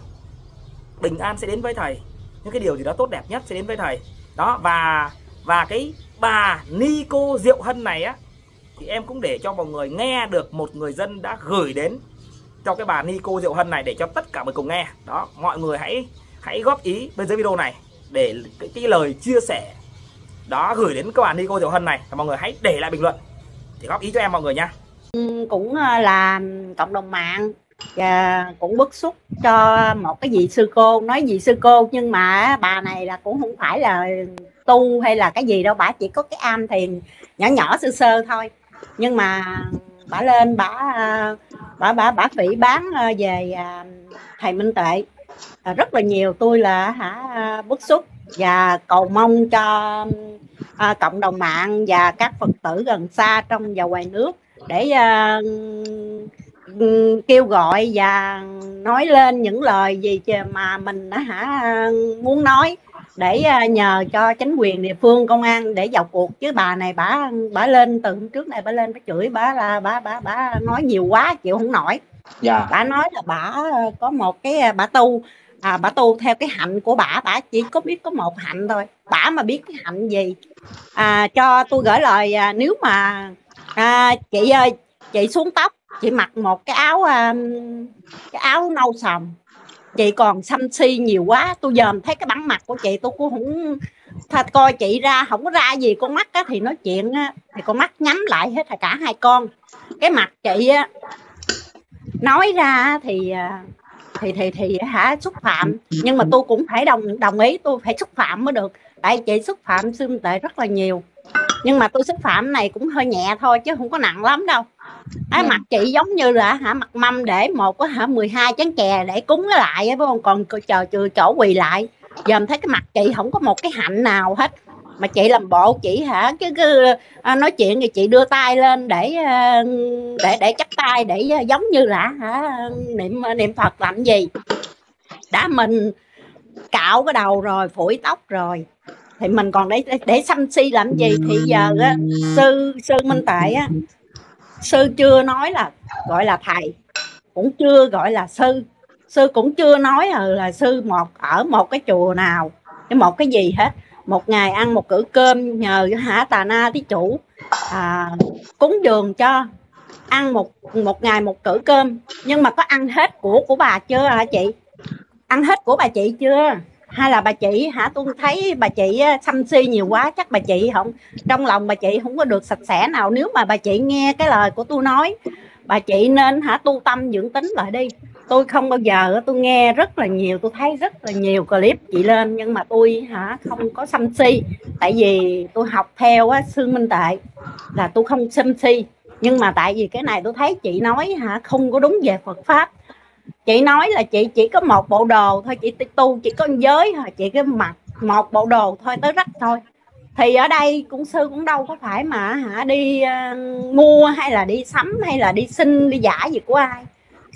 bình an sẽ đến với thầy, những cái điều gì đó tốt đẹp nhất sẽ đến với thầy. Đó, và và cái bà Nico Diệu Hân này á, thì em cũng để cho mọi người nghe được một người dân đã gửi đến cho cái bà Nico Diệu Hân này để cho tất cả mọi người cùng nghe. Đó, mọi người hãy hãy góp ý bên dưới video này để cái, cái lời chia sẻ đó gửi đến các bà Nico Diệu Hân này, mọi người hãy để lại bình luận để góp ý cho em mọi người nha. Cũng là cộng đồng mạng và cũng bức xúc cho một cái vị sư cô, nói vị sư cô nhưng mà bà này là cũng không phải là tu hay là cái gì đâu, bà chỉ có cái am thiền nhỏ nhỏ sơ sơ thôi, nhưng mà bà lên bà bà bà bà phỉ bán về thầy Minh Tuệ rất là nhiều. Tôi là hả bức xúc và cầu mong cho à, cộng đồng mạng và các Phật tử gần xa trong và ngoài nước để à, kêu gọi và nói lên những lời gì mà mình đã hả muốn nói, để nhờ cho chính quyền địa phương, công an để vào cuộc. Chứ bà này bả bả lên từ hôm trước này, bả lên bả chửi, bả là bả bả bả nói nhiều quá chịu không nổi. Dạ. Bả nói là bả có một cái bả tu, à, bả tu theo cái hạnh của bả, bả chỉ có biết có một hạnh thôi. Bả mà biết cái hạnh gì à, cho tôi gửi lời à, nếu mà à, chị ơi, chị xuống tóc, chị mặc một cái áo à, cái áo nâu sòng, chị còn xăm xi nhiều quá, tôi dòm thấy cái bắn mặt của chị tôi cũng không thật, coi chị ra không có ra gì, con mắt á, thì nói chuyện á, thì con mắt nhắm lại hết cả hai con, cái mặt chị á, nói ra thì thì thì thì hả xúc phạm, nhưng mà tôi cũng phải đồng đồng ý, tôi phải xúc phạm mới được, tại chị xúc phạm sư Minh Tuệ rất là nhiều, nhưng mà tôi xúc phạm này cũng hơi nhẹ thôi chứ không có nặng lắm đâu. Cái mặt chị giống như là hả mặt mâm để một hả mười hai chén chè để cúng nó lại phải không, còn chờ trừ chỗ quỳ lại, giờ mình thấy cái mặt chị không có một cái hạnh nào hết, mà chị làm bộ chị hả cứ, cứ nói chuyện thì chị đưa tay lên để để để chắp tay để giống như là hả niệm niệm Phật làm gì. Đã mình cạo cái đầu rồi, phủi tóc rồi thì mình còn để để xăm xi làm gì. Thì giờ á, sư sư Minh Tuệ á, sư chưa nói là gọi là thầy, cũng chưa gọi là sư, sư cũng chưa nói là sư một ở một cái chùa nào, một cái gì hết. Một ngày ăn một cử cơm nhờ hả Tà Na thí chủ à, cúng dường cho, ăn một một ngày một cử cơm, nhưng mà có ăn hết của của bà chưa hả chị? Ăn hết của bà chị chưa? Hay là bà chị hả, tôi thấy bà chị xăm xi nhiều quá, chắc bà chị không, trong lòng bà chị không có được sạch sẽ nào. Nếu mà bà chị nghe cái lời của tôi nói, bà chị nên hả tu tâm dưỡng tính lại đi. Tôi không bao giờ, tôi nghe rất là nhiều, tôi thấy rất là nhiều clip chị lên, nhưng mà tôi hả không có xăm xi, tại vì tôi học theo á sư Minh Tuệ là tôi không xăm xi. Nhưng mà tại vì cái này tôi thấy chị nói hả không có đúng về Phật pháp. Chị nói là chị chỉ có một bộ đồ thôi, chị tu chỉ có giới thôi, chị cái mặc một bộ đồ thôi tới rách thôi. Thì ở đây cũng sư cũng đâu có phải mà hả đi uh, mua hay là đi sắm hay là đi xin đi giả gì của ai.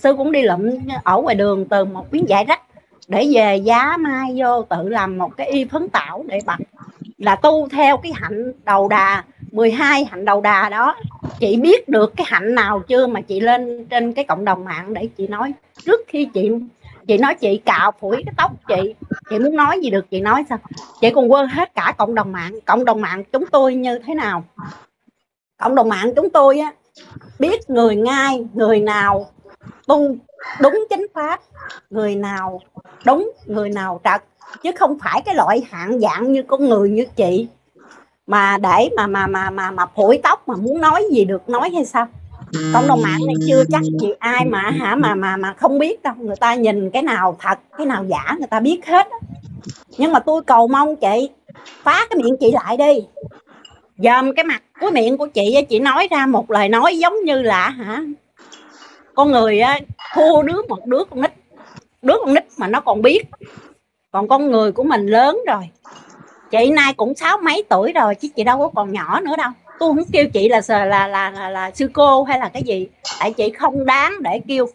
Sư cũng đi lượm ở ngoài đường từ một miếng vải rách để về giá mai vô tự làm một cái y phấn tảo để mặc, là tu theo cái hạnh đầu đà mười hai hạnh đầu đà đó. Chị biết được cái hạnh nào chưa mà chị lên trên cái cộng đồng mạng để chị nói. Trước khi chị chị nói chị cạo phủi cái tóc chị, chị muốn nói gì được chị nói sao? Chị còn quên hết cả cộng đồng mạng. Cộng đồng mạng chúng tôi như thế nào? Cộng đồng mạng chúng tôi á, biết người ngay, người nào tu đúng chính pháp, người nào đúng, người nào trật, chứ không phải cái loại hạng dạng như con người như chị mà để mà mà mà mà mà phủi tóc mà muốn nói gì được nói hay sao? Cộng đồng mạng này chưa chắc chị ai mà hả mà mà mà không biết đâu, người ta nhìn cái nào thật cái nào giả người ta biết hết đó. Nhưng mà tôi cầu mong chị phá cái miệng chị lại đi, dòm cái mặt cuối miệng của chị, chị nói ra một lời nói giống như là hả con người á, thua đứa một đứa con nít, đứa con nít mà nó còn biết, còn con người của mình lớn rồi. Chị nay cũng sáu mấy tuổi rồi chứ chị đâu có còn nhỏ nữa đâu. Tôi không kêu chị là là là là, là, là sư cô hay là cái gì, tại chị không đáng để kêu,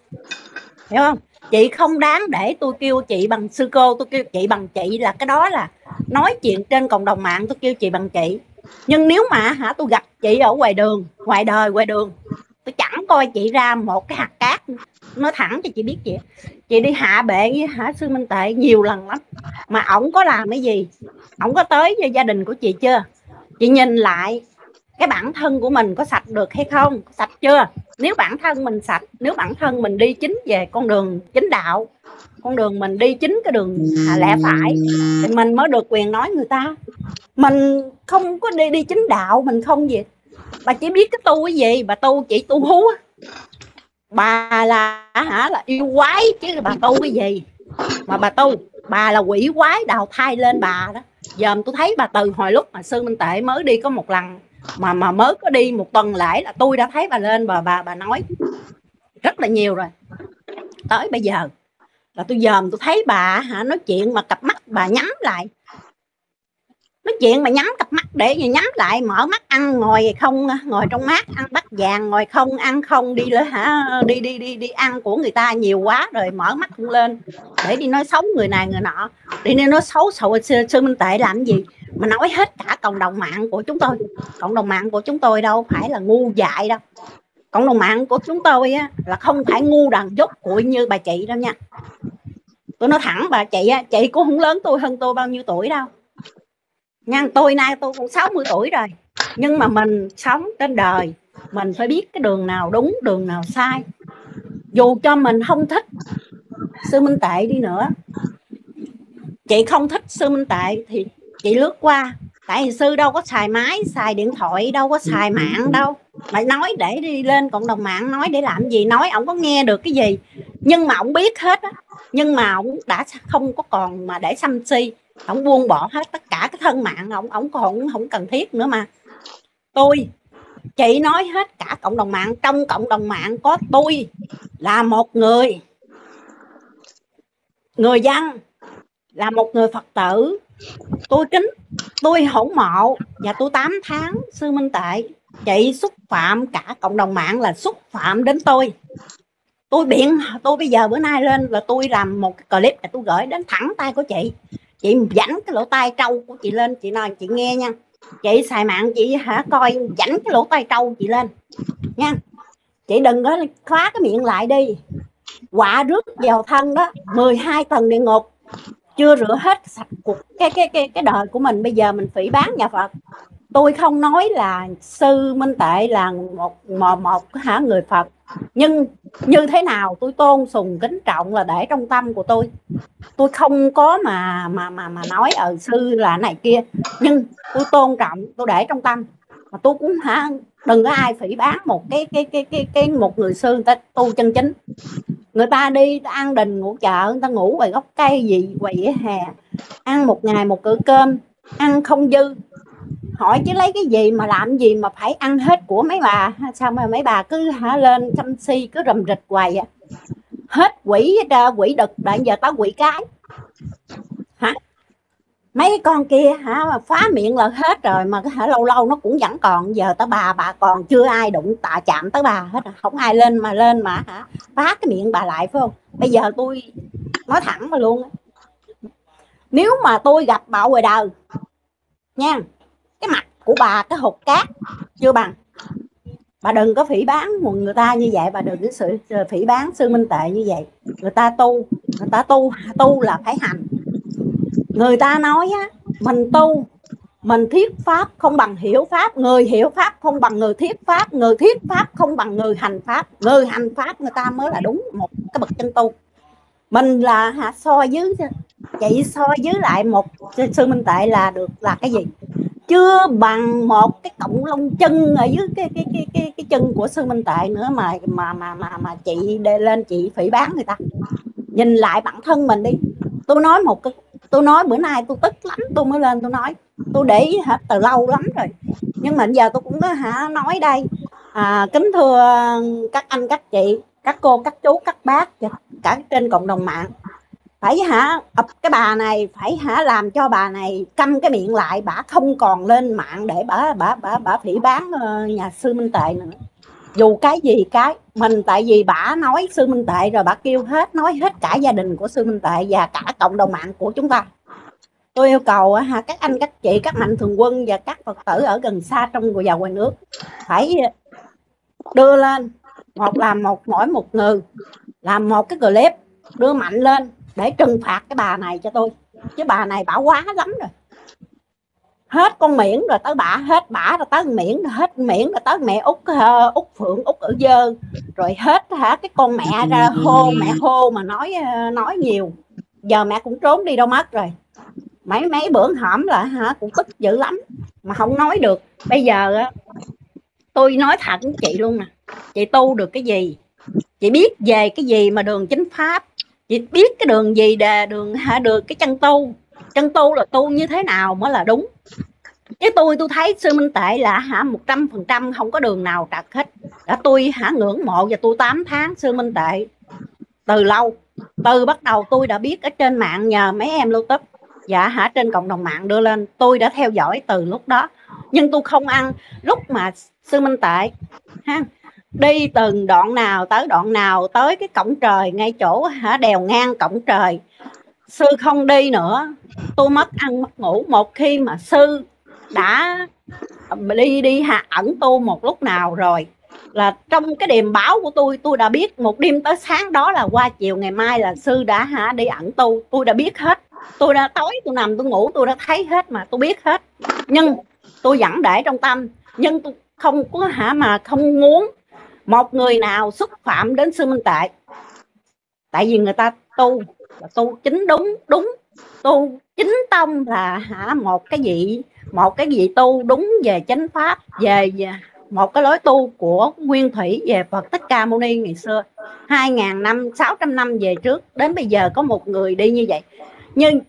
hiểu không? Chị không đáng để tôi kêu chị bằng sư cô, tôi kêu chị bằng chị là cái đó là nói chuyện trên cộng đồng mạng, tôi kêu chị bằng chị. Nhưng nếu mà hả tôi gặp chị ở ngoài đường, ngoài đời, ngoài đường, tôi chẳng coi chị ra một cái hạt cát, nói thẳng cho chị biết. Chị chị đi hạ bệ với hả sư Minh Tuệ nhiều lần lắm, mà ổng có làm cái gì, ổng có tới với gia đình của chị chưa? Chị nhìn lại cái bản thân của mình có sạch được hay không, sạch chưa? Nếu bản thân mình sạch, nếu bản thân mình đi chính về con đường chính đạo, con đường mình đi chính cái đường lẽ phải thì mình mới được quyền nói người ta. Mình không có đi đi chính đạo, mình không gì, bà chỉ biết cái tu cái gì, bà tu chỉ tu hú, bà là hả là yêu quái chứ bà tu cái gì mà bà tu, bà là quỷ quái đào thai lên bà đó. Giờ tôi thấy bà từ hồi lúc mà sư Minh Tuệ mới đi có một lần mà mà mới có đi một tuần lễ là tôi đã thấy bà lên bà bà bà nói rất là nhiều rồi. Tới bây giờ là tôi dòm tôi thấy bà hả nói chuyện mà cặp mắt bà nhắm lại, nói chuyện mà nhắm cặp mắt để nhắm lại, mở mắt ăn ngồi không, ngồi trong mát ăn bát vàng, ngồi không ăn không đi nữa hả, đi đi đi đi ăn của người ta nhiều quá rồi mở mắt cũng lên để đi nói xấu người này người nọ, đi nên nói xấu sợ sư Minh Tuệ làm gì mà nói hết cả cộng đồng mạng của chúng tôi. Cộng đồng mạng của chúng tôi đâu phải là ngu dại đâu, cộng đồng mạng của chúng tôi á, là không phải ngu đần dốt cuội như bà chị đâu nha. Tôi nói thẳng bà chị á, chị cũng không lớn tôi hơn tôi bao nhiêu tuổi đâu nha, tôi nay tôi cũng sáu mươi tuổi rồi. Nhưng mà mình sống trên đời, mình phải biết cái đường nào đúng, đường nào sai. Dù cho mình không thích sư Minh Tuệ đi nữa, chị không thích sư Minh Tuệ thì chị lướt qua. Tại vì sư đâu có xài máy, xài điện thoại, đâu có xài mạng đâu. Mà nói để đi lên cộng đồng mạng, nói để làm gì, nói ổng có nghe được cái gì. Nhưng mà ổng biết hết á. Nhưng mà ổng đã không có còn mà để xăm si, ổng buông bỏ hết tất cả cái thân mạng, ổng ổng còn không cần thiết nữa mà. Tôi, chị nói hết cả cộng đồng mạng. Trong cộng đồng mạng có tôi là một người người dân, là một người Phật tử. Tôi kính, tôi hổ mộ và tôi tám tháng sư Minh Tuệ. Chị xúc phạm cả cộng đồng mạng là xúc phạm đến tôi. Tôi biện, tôi bây giờ bữa nay lên là tôi làm một cái clip là tôi gửi đến thẳng tay của chị. Chị dảnh cái lỗ tai trâu của chị lên, chị nói chị nghe nha. Chị xài mạng chị hả coi, dảnh cái lỗ tai trâu chị lên nha. Chị đừng có khóa cái miệng lại đi. Quả rước vào thân đó, mười hai tầng địa ngục. Chưa rửa hết sạch cuộc cái cái cái cái đời của mình, bây giờ mình phỉ bán nhà Phật. Tôi không nói là sư Minh Tuệ là một một, một hả người Phật, nhưng như thế nào tôi tôn sùng kính trọng là để trong tâm của tôi. Tôi không có mà mà mà mà nói ở ừ, sư là này kia, nhưng tôi tôn trọng, tôi để trong tâm. Mà tôi cũng hả đừng có ai phỉ bán một cái cái cái cái cái một người sư người ta tu chân chính. Người ta đi ăn đình ngủ chợ, người ta ngủ ngoài gốc cây gì, ngoài vỉa hè, ăn một ngày một cữ cơm, ăn không dư. Hỏi chứ lấy cái gì mà làm gì mà phải ăn hết của mấy bà, sao mà mấy bà cứ hả lên chăm si, cứ rầm rịch hoài vậy? Hết quỷ quỷ đực, đoạn giờ tới quỷ cái. Hả? Mấy con kia hả phá miệng là hết rồi mà hả, lâu lâu nó cũng vẫn còn, giờ tới bà bà còn chưa ai đụng tạ chạm tới bà hết, không ai lên mà lên mà hả phá cái miệng bà lại, phải không? Bây giờ tôi nói thẳng mà luôn, nếu mà tôi gặp bà ngoài đời nha, cái mặt của bà cái hột cát chưa bằng. Bà đừng có phỉ báng người ta như vậy, bà đừng có phỉ báng sư Minh Tuệ như vậy. Người ta tu, người ta tu, tu là phải hành. Người ta nói á, mình tu, mình thuyết pháp không bằng hiểu pháp, người hiểu pháp không bằng người thuyết pháp, người thuyết pháp không bằng người hành pháp, người hành pháp người ta mới là đúng một cái bậc chân tu. Mình là hả, so dưới chị so dưới lại một sư Minh Tuệ là được là cái gì? Chưa bằng một cái cọng lông chân ở dưới cái cái cái cái, cái chân của sư Minh Tuệ nữa mà mà mà mà mà chị để lên chị phỉ báng người ta. Nhìn lại bản thân mình đi. Tôi nói một cái, tôi nói bữa nay tôi tức lắm tôi mới lên tôi nói. Tôi để ý hả, từ lâu lắm rồi. Nhưng mà giờ tôi cũng có hả nói đây. À, kính thưa các anh các chị, các cô các chú các bác cả trên cộng đồng mạng, phải hả ập cái bà này, phải hả làm cho bà này câm cái miệng lại, bà không còn lên mạng để bà bà bà bà phỉ báng nhà sư Minh Tuệ nữa. Dù cái gì cái mình, tại vì bà nói sư Minh Tuệ rồi bà kêu hết, nói hết cả gia đình của sư Minh Tuệ và cả cộng đồng mạng của chúng ta. Tôi yêu cầu hả các anh các chị, các mạnh thường quân và các Phật tử ở gần xa trong và ngoài nước phải đưa lên một, làm một mỗi một người làm một cái clip đưa mạnh lên để trừng phạt cái bà này cho tôi. Chứ bà này bả quá lắm rồi. Hết con Miễn rồi tới bả, hết bả rồi tới Miễn, hết Miễn rồi tới mẹ Út Út Phượng, Út ở Dơ. Rồi hết hả cái con mẹ ra hô, mẹ hô mà nói nói nhiều. Giờ mẹ cũng trốn đi đâu mất rồi. Mấy mấy bữa hổm là hả cũng tức dữ lắm mà không nói được. Bây giờ á, tôi nói thật với chị luôn nè. Chị tu được cái gì? Chị biết về cái gì mà đường chính pháp? Chị biết cái đường gì để đường hả được cái chân tu, chân tu là tu như thế nào mới là đúng. Chứ tôi tôi thấy sư Minh Tuệ là hả một trăm phần trăm không có đường nào trật hết. Đã tôi hả ngưỡng mộ và tôi tám tháng sư Minh Tuệ từ lâu, từ bắt đầu tôi đã biết ở trên mạng nhờ mấy em lưu túp dạ hả trên cộng đồng mạng đưa lên, tôi đã theo dõi từ lúc đó. Nhưng tôi không ăn lúc mà sư Minh Tuệ ha đi từng đoạn nào tới đoạn nào, tới cái cổng trời ngay chỗ hả đèo ngang cổng trời sư không đi nữa, tôi mất ăn mất ngủ. Một khi mà sư đã đi đi hạ ẩn tu một lúc nào rồi là trong cái điềm báo của tôi, tôi đã biết một đêm tới sáng đó là qua chiều ngày mai là sư đã hả đi ẩn tu. Tôi đã biết hết, tôi đã tối tôi nằm tôi ngủ tôi đã thấy hết mà, tôi biết hết. Nhưng tôi vẫn để trong tâm, nhưng tôi không có hả mà không muốn một người nào xúc phạm đến sư Minh Tuệ. Tại vì người ta tu là tu chính đúng, đúng tu chính tông là hả một cái vị một cái vị tu đúng về chánh pháp, về, về một cái lối tu của nguyên thủy về Phật Thích Ca Mâu Ni ngày xưa hai ngàn năm sáu trăm năm về trước đến bây giờ có một người đi như vậy. Nhưng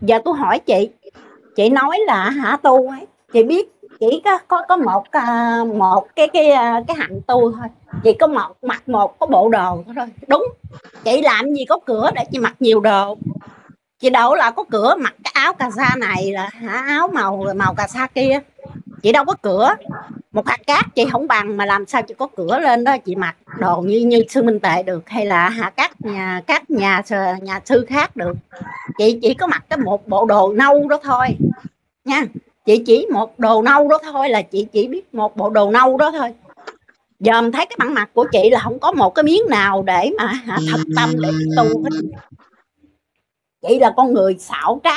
giờ tôi hỏi chị, chị nói là hả tu ấy, chị biết chỉ có có, có một một cái cái cái hạnh tu thôi, chị có một mặc một có bộ đồ thôi đúng. Chị làm gì có cửa để chị mặc nhiều đồ, chị đâu là có cửa mặc cái áo cà sa này là hả áo màu màu cà sa kia, chị đâu có cửa. Một hạt cát chị không bằng mà làm sao chị có cửa lên đó chị mặc đồ như như sư Minh Tuệ được, hay là hả các nhà các nhà nhà sư khác được. Chị chỉ có mặc cái một bộ đồ nâu đó thôi nha. Chị chỉ một đồ nâu đó thôi là chị chỉ biết một bộ đồ nâu đó thôi. Giờ mình thấy cái bản mặt của chị là không có một cái miếng nào để mà hả, thật tâm để tu hết. Chị là con người xảo trá.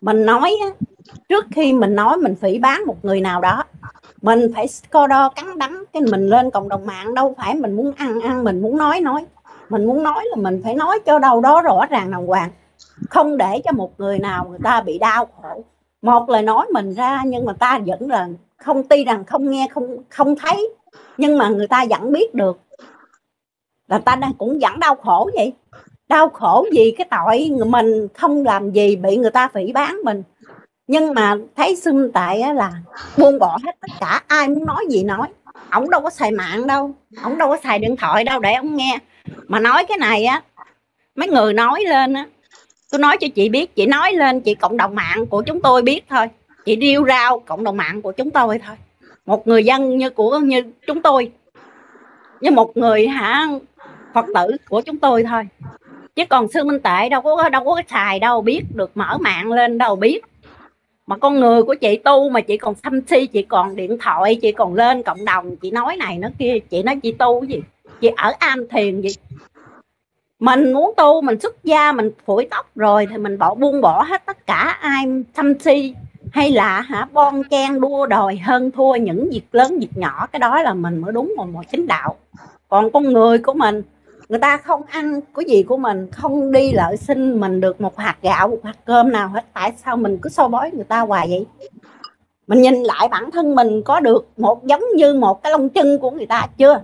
Mình nói trước khi mình nói mình phỉ báng một người nào đó, mình phải co đo cắn đắng. Cái mình lên cộng đồng mạng đâu phải mình muốn ăn ăn, mình muốn nói nói. Mình muốn nói là mình phải nói cho đâu đó rõ ràng đàng hoàng, không để cho một người nào người ta bị đau khổ. Một lời nói mình ra nhưng mà ta vẫn là không tin rằng không nghe không không thấy, nhưng mà người ta vẫn biết được là ta đang cũng vẫn đau khổ vậy. Đau khổ vì cái tội mình không làm gì bị người ta phỉ báng mình. Nhưng mà thấy sư Minh Tuệ là buông bỏ hết tất cả, ai muốn nói gì nói. Ổng đâu có xài mạng đâu, ổng đâu có xài điện thoại đâu để ổng nghe. Mà nói cái này á, mấy người nói lên á, tôi nói cho chị biết, chị nói lên chị cộng đồng mạng của chúng tôi biết thôi, chị điêu rao cộng đồng mạng của chúng tôi thôi. Một người dân như của như chúng tôi, như một người hả Phật tử của chúng tôi thôi. Chứ còn sư Minh Tuệ đâu có đâu có xài đâu biết được, mở mạng lên đâu biết. mà con người của chị tu mà chị còn thăm si, chị còn điện thoại, chị còn lên cộng đồng, chị nói này nó kia, chị nói chị tu cái gì, chị ở am thiền gì. Mình muốn tu, mình xuất gia, mình phủi tóc rồi thì mình bỏ buông bỏ hết tất cả ai thăm si hay là hả bon chen đua đòi hơn thua những việc lớn việc nhỏ. Cái đó là mình mới đúng một chính đạo. Còn con người của mình, người ta không ăn cái gì của mình, không đi lợi sinh mình được một hạt gạo, một hạt cơm nào hết. Tại sao mình cứ soi bói người ta hoài vậy? Mình nhìn lại bản thân mình có được một giống như một cái lông chân của người ta chưa?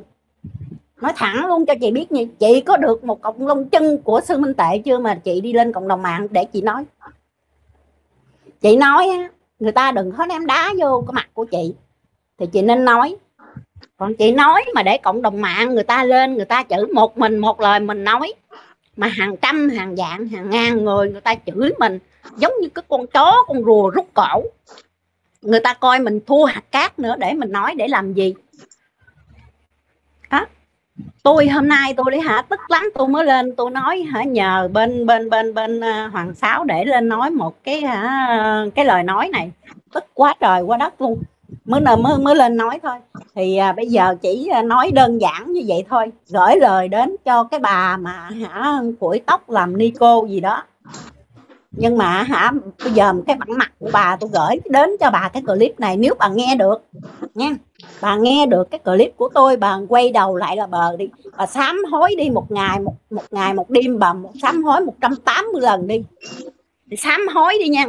Nói thẳng luôn cho chị biết nha, chị có được một cọng lông chân của Sư Minh Tuệ chưa mà chị đi lên cộng đồng mạng để chị nói? Chị nói người ta đừng có ném đá vô cái mặt của chị thì chị nên nói. Còn chị nói mà để cộng đồng mạng người ta lên, người ta chửi một mình một lời mình nói, mà hàng trăm, hàng vạn, hàng ngàn người người ta chửi mình giống như cái con chó, con rùa rút cổ. Người ta coi mình thua hạt cát nữa để mình nói để làm gì? Đó. Tôi hôm nay tôi đi hả tức lắm tôi mới lên tôi nói hả nhờ bên bên bên bên Hoàng Sáu để lên nói một cái hả cái lời nói này tức quá trời quá đất luôn. Mới, mới, mới lên nói thôi. Thì à, bây giờ chỉ nói đơn giản như vậy thôi. Gửi lời đến cho cái bà mà hả phủi tóc làm Nico gì đó. Nhưng mà hả bây giờ cái bản mặt của bà tôi gửi đến cho bà cái clip này. Nếu bà nghe được nha, bà nghe được cái clip của tôi, bà quay đầu lại là bờ đi. Bà sám hối đi một ngày một, một ngày một đêm bà sám hối một trăm tám mươi lần đi. Thì sám hối đi nha.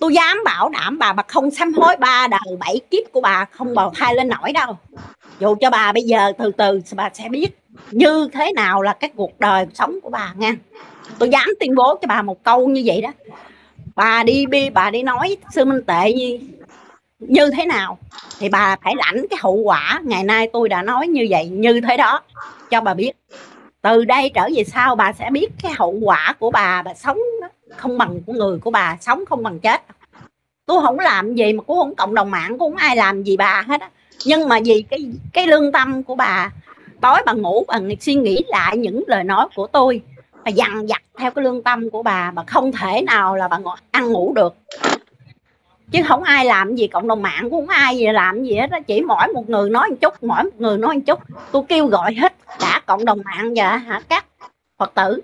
Tôi dám bảo đảm bà bà không sám hối ba đời bảy kiếp của bà không bào thai lên nổi đâu. Dù cho bà bây giờ từ từ bà sẽ biết như thế nào là cái cuộc đời sống của bà nha. Tôi dám tuyên bố cho bà một câu như vậy đó. Bà đi bi bà đi nói Sư Minh Tuệ như, như thế nào thì bà phải lãnh cái hậu quả ngày nay tôi đã nói như vậy như thế đó cho bà biết. Từ đây trở về sau bà sẽ biết cái hậu quả của bà, bà sống đó không bằng của người của bà, sống không bằng chết. Tôi không làm gì mà cũng không cộng đồng mạng, cũng không ai làm gì bà hết á. Nhưng mà vì cái cái lương tâm của bà, tối bà ngủ bà suy nghĩ lại những lời nói của tôi, bà dằn vặt theo cái lương tâm của bà, bà không thể nào là bà ăn ngủ được. Chứ không ai làm gì, cộng đồng mạng cũng không ai làm gì hết á, chỉ mỗi một người nói một chút, mỗi một người nói một chút. Tôi kêu gọi hết cả cộng đồng mạng và hả các Phật tử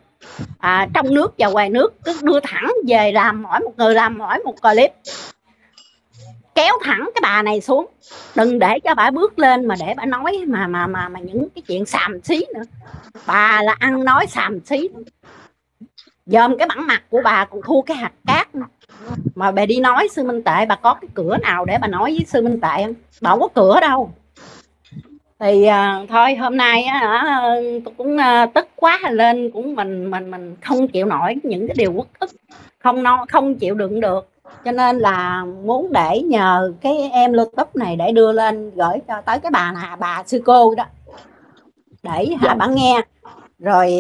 à, trong nước và ngoài nước cứ đưa thẳng về làm mỗi một người làm mỗi một clip, kéo thẳng cái bà này xuống, đừng để cho bà bước lên mà để bà nói mà mà mà mà những cái chuyện xàm xí nữa. Bà là ăn nói xàm xí, dòm cái bản mặt của bà còn thua cái hạt cát nữa. Mà bà đi nói Sư Minh Tuệ, bà có cái cửa nào để bà nói với Sư Minh Tuệ không? Bà không có cửa đâu. Thì uh, thôi hôm nay uh, tôi cũng uh, tức quá lên, cũng mình mình mình không chịu nổi những cái điều uất ức, không no không chịu đựng được, cho nên là muốn để nhờ cái em YouTube này để đưa lên gửi cho tới cái bà là bà sư cô đó để hả bà nghe. Rồi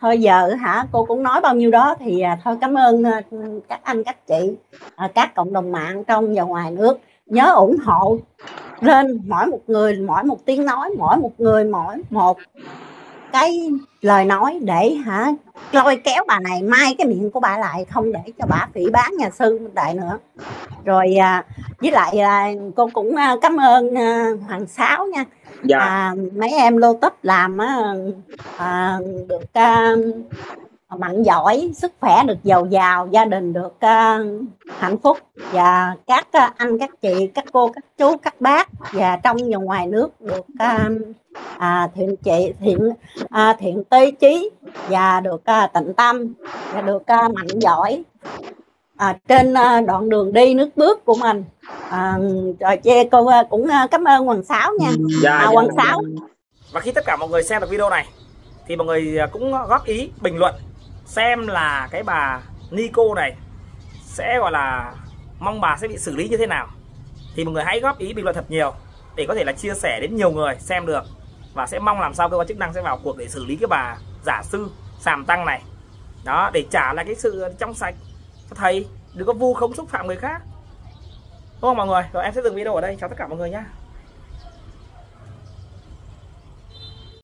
thôi giờ hả cô cũng nói bao nhiêu đó thì uh, thôi cảm ơn uh, các anh các chị uh, các cộng đồng mạng trong và ngoài nước. Nhớ ủng hộ lên mỗi một người, mỗi một tiếng nói, mỗi một người, mỗi một cái lời nói để hả lôi kéo bà này, mai cái miệng của bà lại, không để cho bà phỉ báng nhà Sư Minh Tuệ nữa. Rồi à, với lại là cô cũng cảm ơn à, Hoàng Sáu nha. Dạ. À, mấy em lô tấp làm à, à, được à, mạnh giỏi, sức khỏe được giàu giàu, gia đình được uh, hạnh phúc. Và các uh, anh, các chị, các cô, các chú, các bác và trong và ngoài nước được uh, uh, thiện chị, thiện uh, thiện tê trí và được uh, tịnh tâm và được uh, mạnh giỏi uh, trên uh, đoạn đường đi nước bước của mình. Uh, rồi chị cô uh, cũng uh, cảm ơn Hoàng Sáu nha. Dạ, uh, Hoàng Sáu. Và khi tất cả mọi người xem được video này thì mọi người cũng góp ý bình luận xem là cái bà Nico này sẽ gọi là mong bà sẽ bị xử lý như thế nào. Thì mọi người hãy góp ý bình luận thật nhiều để có thể là chia sẻ đến nhiều người xem được, và sẽ mong làm sao cơ quan chức năng sẽ vào cuộc để xử lý cái bà giả sư xàm tăng này đó, để trả lại cái sự trong sạch cho thầy, đừng có vu khống xúc phạm người khác, đúng không mọi người? Rồi em sẽ dừng video ở đây, chào tất cả mọi người nhé.